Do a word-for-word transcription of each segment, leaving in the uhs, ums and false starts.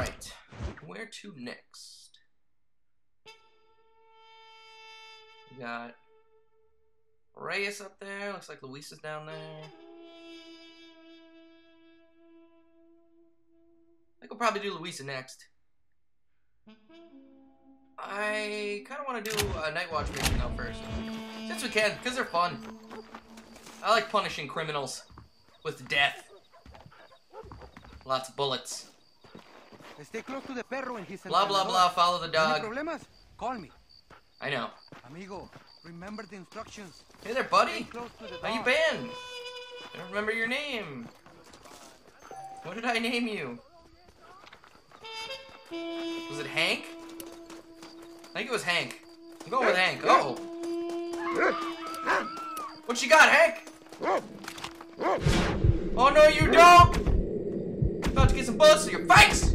Alright, where to next? We got Reyes up there, looks like Luisa's down there. I think we'll probably do Luisa next. I kind of want to do a Night Watch mission now first. Since we can, because they're fun. I like punishing criminals with death. Lots of bullets. Stay close to the perro and his blah blah blah, follow the dog. Problemas? Call me. I know. Amigo, remember the instructions. Hey there, buddy. The How you been? I don't remember your name. What did I name you? Was it Hank? I think it was Hank. I'm going with Hank. Oh. What you got, Hank? Oh no, you don't! About to get some bullets in your face!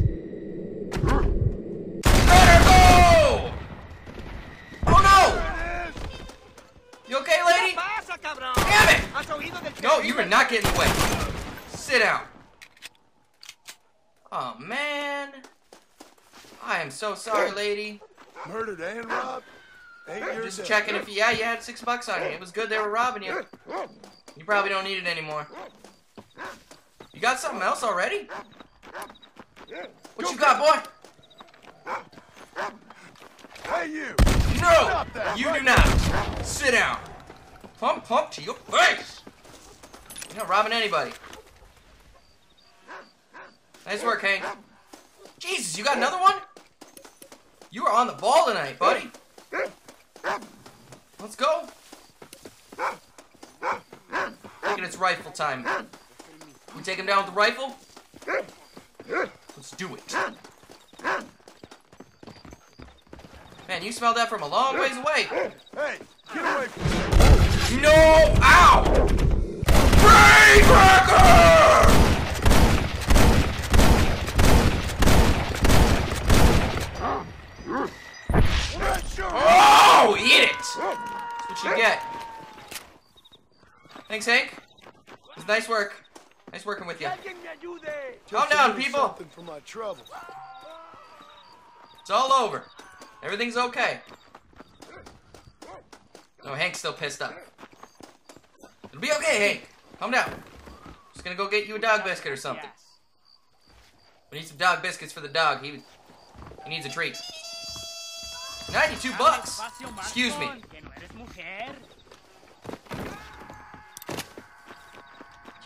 Better go! Oh no! You okay, lady? Damn it! No, you are not getting away. Sit down. Oh man. I am so sorry, lady. Murdered and robbed. Just checking if you, yeah, you had six bucks on you. It was good they were robbing you. You probably don't need it anymore. You got something else already? What you got, boy? Hey, you. No, you do not. Sit down. Pump, pump to your face. You're not robbing anybody. Nice work, Hank. Jesus, you got another one? You are on the ball tonight, buddy. Let's go. I'm thinking it's rifle time. We take him down with the rifle? Let's do it. Man, you smell that from a long ways away. Hey, get away from me. No! Ow! Brainbreaker! Oh, eat it! That's what you get. Thanks, Hank. It was nice work. Nice working with you. Calm down, people. It's all over. Everything's okay. No, Hank's still pissed up. It'll be okay, Hank. Calm down. I'm just gonna go get you a dog biscuit or something. We need some dog biscuits for the dog. He, he needs a treat. ninety-two bucks! Excuse me.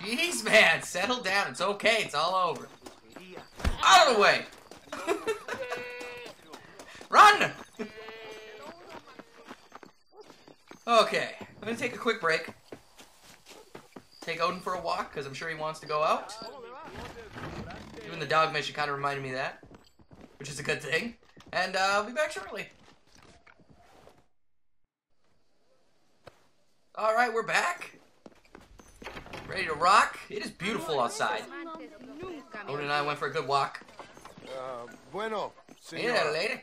Jeez, man, settle down. It's okay, it's all over. Out of the way! Run! Okay, I'm gonna take a quick break. Take Odin for a walk, because I'm sure he wants to go out. Doing the dog mission kind of reminded me of that, which is a good thing. And uh, I'll be back shortly. Alright, we're back. Ready to rock? It is beautiful outside. Odin and I went for a good walk. Uh, bueno, yeah, lady.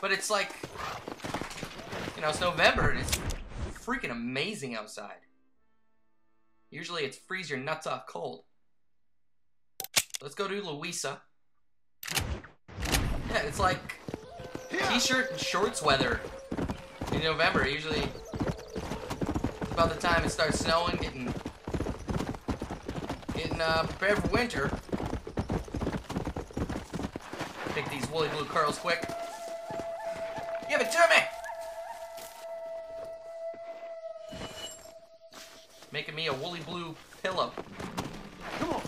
But it's like, you know, it's November and it's freaking amazing outside. Usually it's freeze your nuts off cold. Let's go do Luisa. Yeah, it's like t-shirt and shorts weather in November. Usually about the time it starts snowing, getting getting uh, prepared for winter. Pick these woolly blue curls quick. Give it to me. Making me a woolly blue pillow. Come on.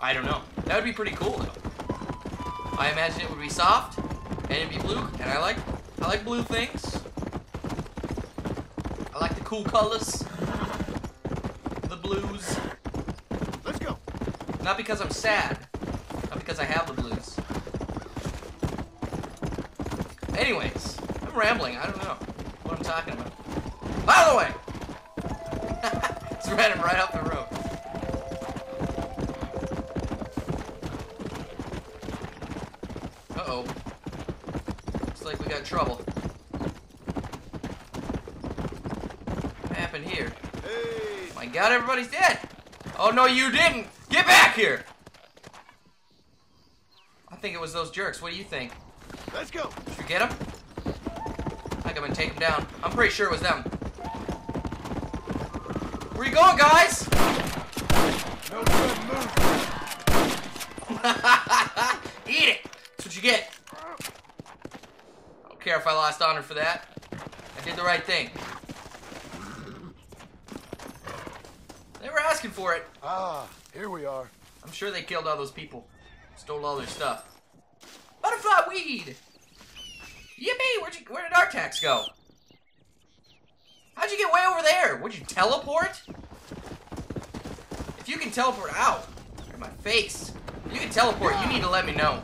I don't know. That would be pretty cool though. I imagine it would be soft, and it'd be blue, and I like, I like blue things. I like the cool colors, the blues. Let's go. Not because I'm sad, not because I have the blues. Anyways, I'm rambling. I don't know what I'm talking about. By the way, it's random right up the road. Like we got trouble. What happened here? Hey. My God, everybody's dead! Oh no, you didn't! Get back here! I think it was those jerks. What do you think? Let's go. Should we get them? I think I'm gonna take them down. I'm pretty sure it was them. Where you going, guys? No good move. Eat it. That's what you get. I don't care if I lost honor for that. I did the right thing. They were asking for it. Ah, here we are. I'm sure they killed all those people. Stole all their stuff. Butterfly weed! Yippee! Where'd you, where did Artax go? How'd you get way over there? Would you teleport? If you can teleport out, in my face. If you can teleport, you need to let me know.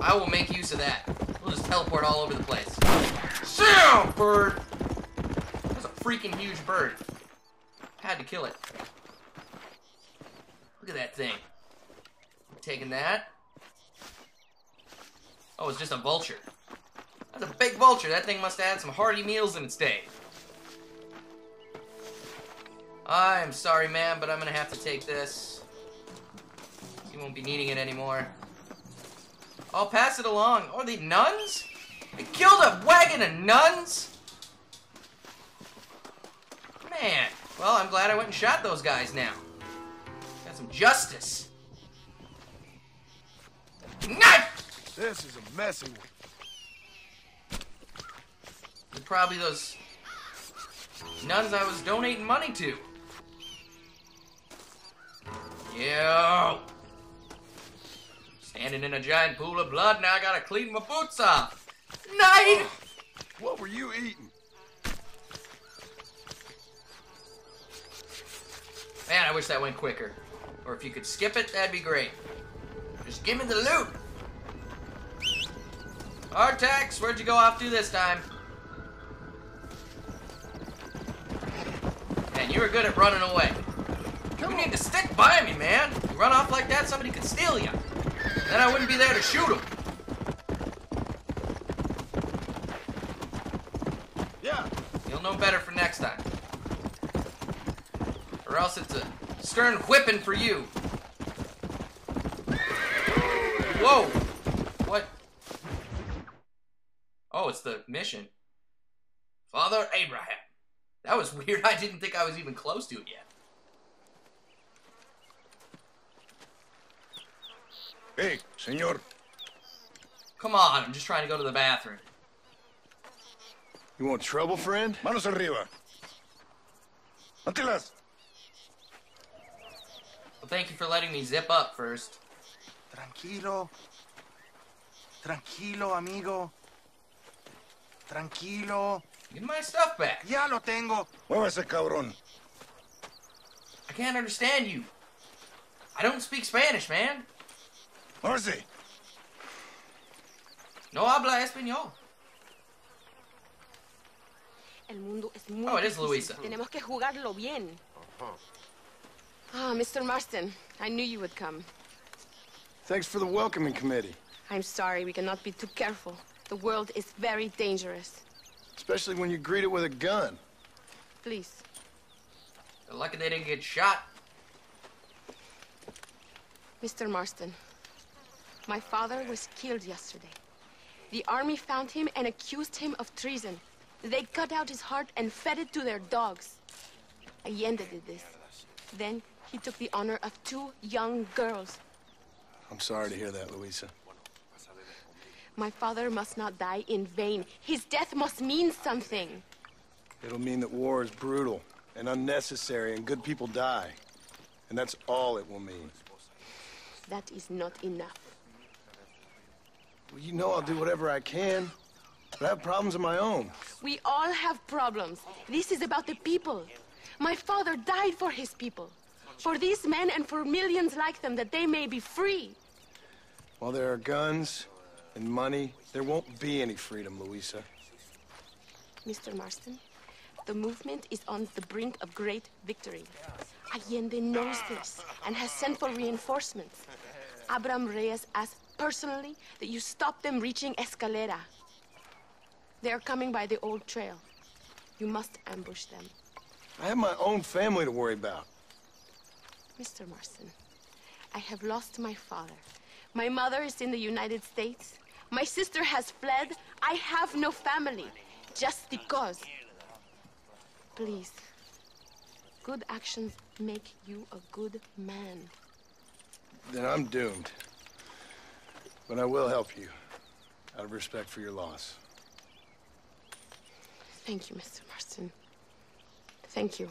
I will make use of that. We'll just teleport all over the place. Sound bird! That's a freaking huge bird. Had to kill it. Look at that thing. Taking that. Oh, it's just a vulture. That's a big vulture. That thing must have had some hearty meals in its day. I'm sorry, ma'am, but I'm gonna have to take this. You won't be needing it anymore. I'll pass it along. Oh, are they nuns? They killed a wagon of nuns? Man. Well, I'm glad I went and shot those guys now. Got some justice. Knife! This is a messy one. They're probably those nuns I was donating money to. Yo! Standing in a giant pool of blood, now I gotta clean my boots off. Night! What were you eating? Man, I wish that went quicker. Or if you could skip it, that'd be great. Just give me the loot! Artax, where'd you go off to this time? Man, you were good at running away. You need to stick by me, man. If you run off like that, somebody could steal you. Then I wouldn't be there to shoot him. Yeah. You'll know better for next time. Or else it's a stern whipping for you. Whoa! What? Oh, it's the mission. Father Abraham. That was weird. I didn't think I was even close to it yet. Hey, senor. Come on, I'm just trying to go to the bathroom. You want trouble, friend? Manos arriba. Antilas. Well, thank you for letting me zip up first. Tranquilo. Tranquilo, amigo. Tranquilo. Give my stuff back. Ya lo tengo. Muévase, cabrón. I can't understand you. I don't speak Spanish, man. Muévase. No habla español. El mundo es muy oh, it is Luisa. Tenemos que jugarlo bien. Ah, oh, Mister Marston, I knew you would come. Thanks for the welcoming committee. I'm sorry, we cannot be too careful. The world is very dangerous. Especially when you greet it with a gun. Please. They're lucky they didn't get shot. Mister Marston, my father was killed yesterday. The army found him and accused him of treason. They cut out his heart and fed it to their dogs. Allende did this. Then he took the honor of two young girls. I'm sorry to hear that, Luisa. My father must not die in vain. His death must mean something. It'll mean that war is brutal and unnecessary and good people die. And that's all it will mean. That is not enough. Well, you know I'll do whatever I can, but I have problems of my own. We all have problems. This is about the people. My father died for his people. For these men and for millions like them, that they may be free. While there are guns and money, there won't be any freedom, Luisa. Mister Marston, the movement is on the brink of great victory. Allende knows this and has sent for reinforcements. Abraham Reyes asked personally that you stop them reaching Escalera. They are coming by the old trail. You must ambush them. I have my own family to worry about. Mister Marston, I have lost my father, My mother is in the United States. My sister has fled. I have no family. Just because. Please. Good actions make you a good man. Then I'm doomed. But I will help you. Out of respect for your loss. Thank you, Mister Marston. Thank you.